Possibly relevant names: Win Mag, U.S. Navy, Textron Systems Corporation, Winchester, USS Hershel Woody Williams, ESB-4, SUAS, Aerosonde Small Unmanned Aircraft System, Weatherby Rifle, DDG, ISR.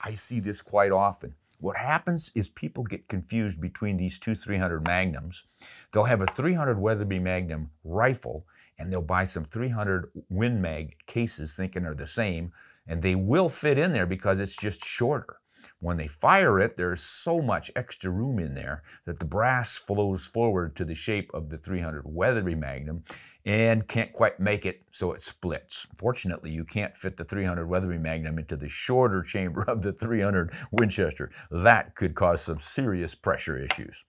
I see this quite often. What happens is people get confused between these two 300 Magnums. They'll have a 300 Weatherby Magnum rifle, and they'll buy some 300 Win Mag cases thinking they're the same, and they will fit in there because it's just shorter. When they fire it, there's so much extra room in there that the brass flows forward to the shape of the 300 Weatherby Magnum and can't quite make it, so it splits. Fortunately, you can't fit the 300 Weatherby Magnum into the shorter chamber of the 300 Winchester. That could cause some serious pressure issues.